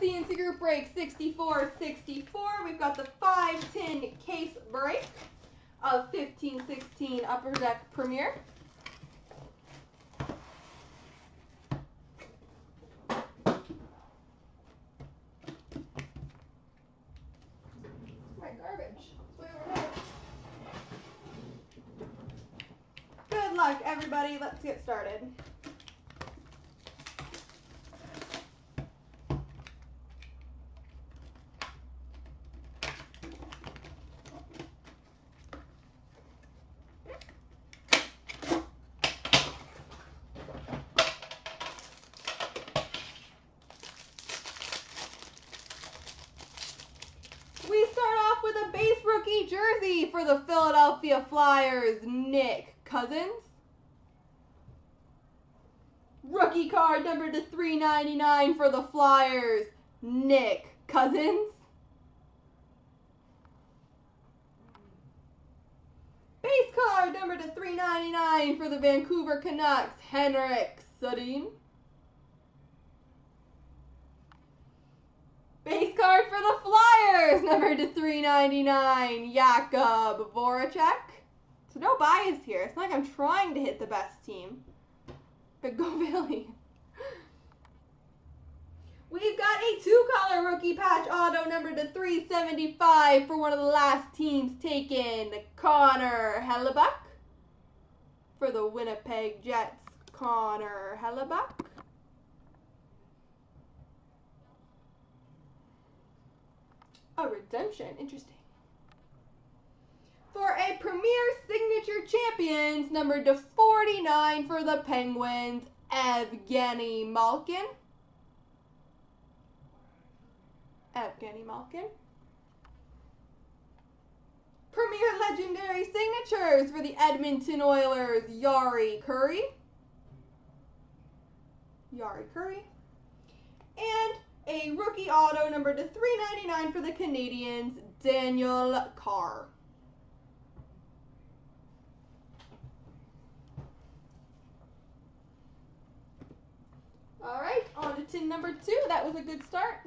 C&C Group break 6464. We've got the 5-10 case break of 15-16 Upper Deck Premier. Everybody, let's get started. We start off with a base rookie jersey for the Philadelphia Flyers, Nick Cousins. Rookie card number to 399 for the Flyers, Nick Cousins. Base card number to 399 for the Vancouver Canucks, Henrik Sedin. Base card for the Flyers, number to 399, Jakub Voracek. So no bias here. It's not like I'm trying to hit the best team. Go Billy. We've got a two-color rookie patch auto number to 375 for one of the last teams taken, Connor Hellebuyck. For the Winnipeg Jets, Connor Hellebuyck. Oh, redemption. Interesting. For a Premier Signature Champions, numbered to 49 for the Penguins, Evgeny Malkin. Premier Legendary Signatures for the Edmonton Oilers, Yari Curry. And a rookie auto numbered to 399 for the Canadiens, Daniel Carr. All right, on to tin number 2. That was a good start.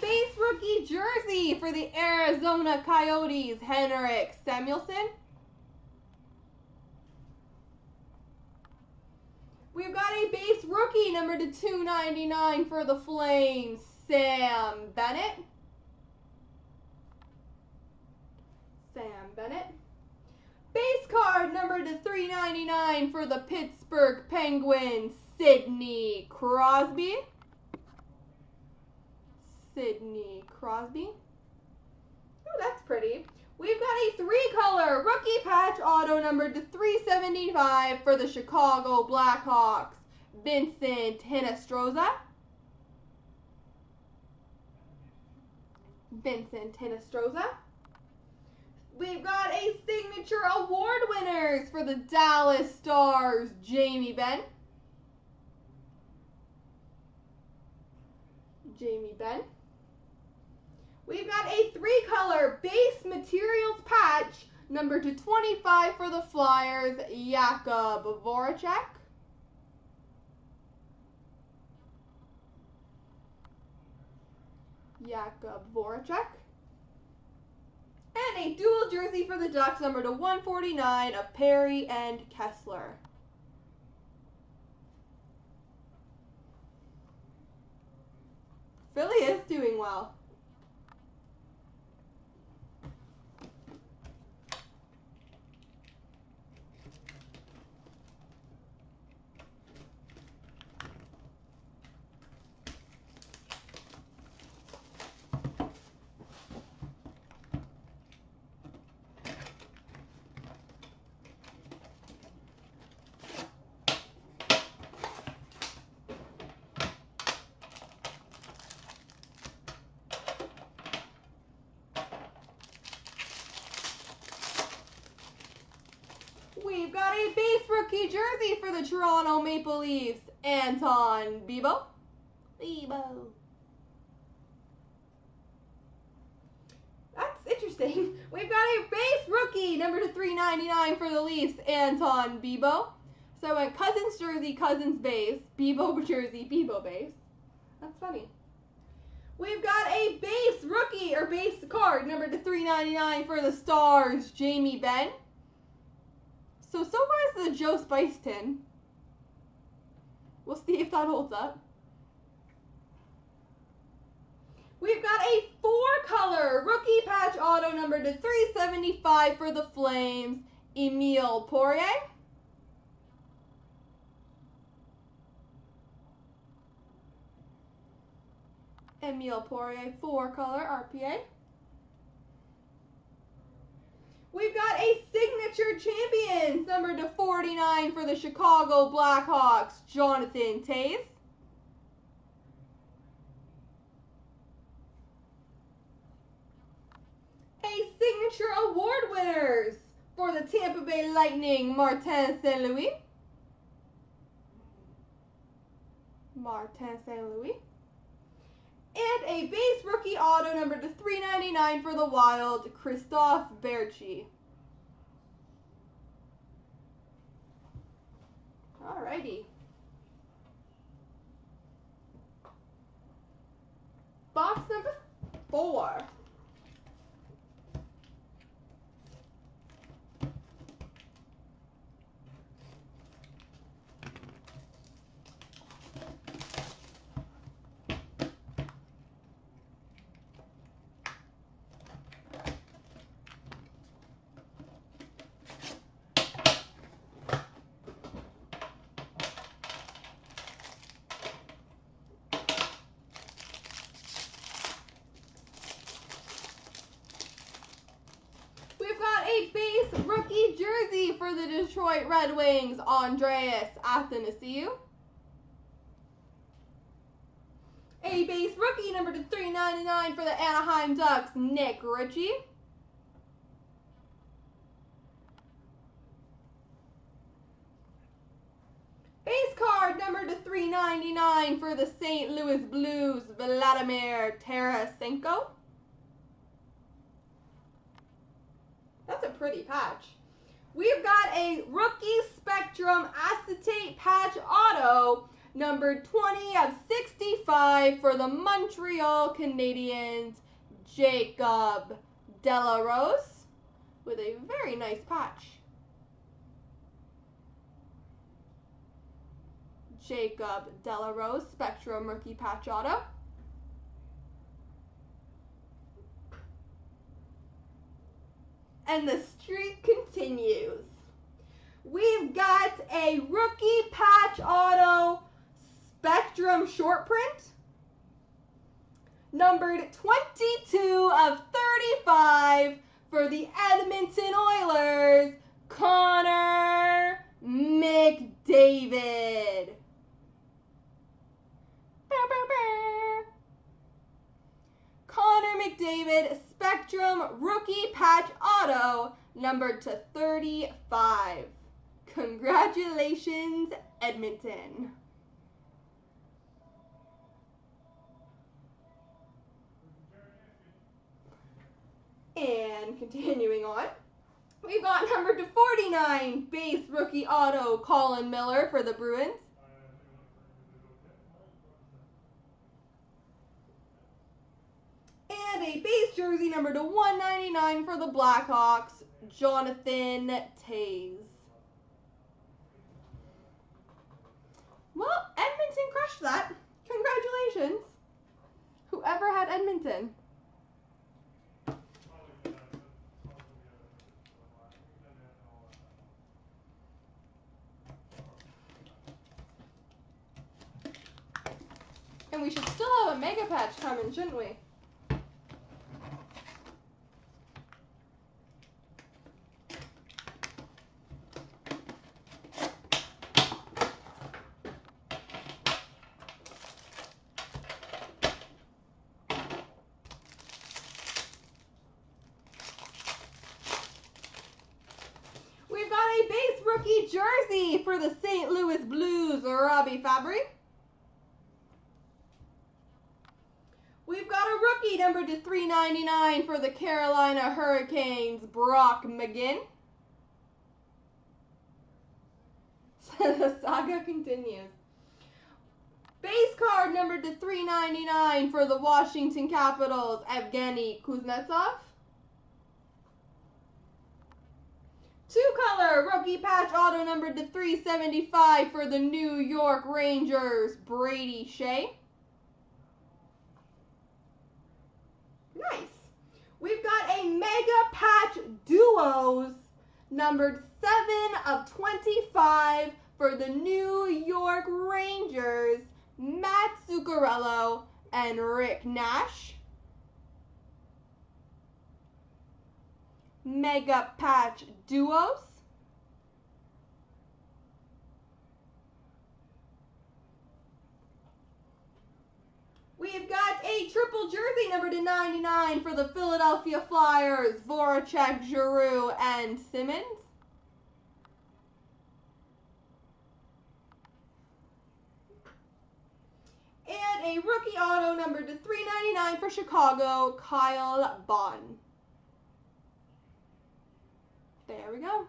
Base rookie jersey for the Arizona Coyotes, Henrik Samuelsson. We've got a base rookie number to 299 for the Flames, Sam Bennett. Base card number to 399 for the Pittsburgh Penguins, Sidney Crosby. Oh, that's pretty. We've got a three-color rookie patch auto numbered to 375 for the Chicago Blackhawks, Vincent Tenestroza. We've got a signature award winners for the Dallas Stars, Jamie Benn. We've got a three-color base materials patch, number to 25 for the Flyers, Jakub Voracek. And a dual jersey for the Ducks, number to 149 of Perry and Kessler. Philly is doing well. rookie jersey for the Toronto Maple Leafs, Anton Bibeau. That's interesting. We've got a base rookie, number /299 for the Leafs, Anton Bibeau. So I went Cousins jersey, Cousins base, Bibeau jersey, Bibeau base. That's funny. We've got a base rookie, or base card, number /399 for the Stars, Jamie Benn. So far this is a Joe Spice tin. We'll see if that holds up. We've got a 4-color rookie patch auto number /375 for the Flames, Emile Poirier. Emile Poirier, 4-color RPA. We've got a signature champions number /49 for the Chicago Blackhawks, Jonathan Tate. A signature award winners for the Tampa Bay Lightning, Martin St. Louis. And a base rookie auto number /399 for the Wild, Christophe Berchi. Alrighty. Box number 4. Rookie jersey for the Detroit Red Wings, Andreas Athanasiou. A base rookie number /399 for the Anaheim Ducks, Nick Ritchie. Base card number /399 for the St. Louis Blues, Vladimir Tarasenko. Pretty patch. We've got a rookie spectrum acetate patch auto number 20/65 for the Montreal Canadiens, Jacob Delarose, with a very nice patch. Jacob Delarose spectrum rookie patch auto. And the streak continues. We've got a rookie patch auto spectrum short print, numbered 22/35 for the Edmonton Oilers, Connor McDavid. Connor McDavid spectrum rookie patch auto numbered /35. Congratulations, Edmonton. And continuing on, we've got number /49 base rookie auto Colin Miller for the Bruins. And a base jersey number /199 for the Blackhawks, Jonathan Tate. Well, Edmonton crushed that. Congratulations, whoever had Edmonton. And we should still have a mega patch coming, shouldn't we? jersey for the St. Louis Blues, Robbie Fabry. We've got a rookie numbered to 399 for the Carolina Hurricanes, Brock McGinn. The saga continues. Base card numbered to 399 for the Washington Capitals, Evgeny Kuznetsov. Two-color rookie patch auto numbered to 375 for the New York Rangers, Brady Shea. Nice. We've got a mega patch duos numbered 7 of 25 for the New York Rangers, Matt Zuccarello and Rick Nash. Mega patch duos. We've got a triple jersey number to 99 for the Philadelphia Flyers, Voracek, Giroux, and Simmons. And a rookie auto number to 399 for Chicago, Kyle Bond. There we go.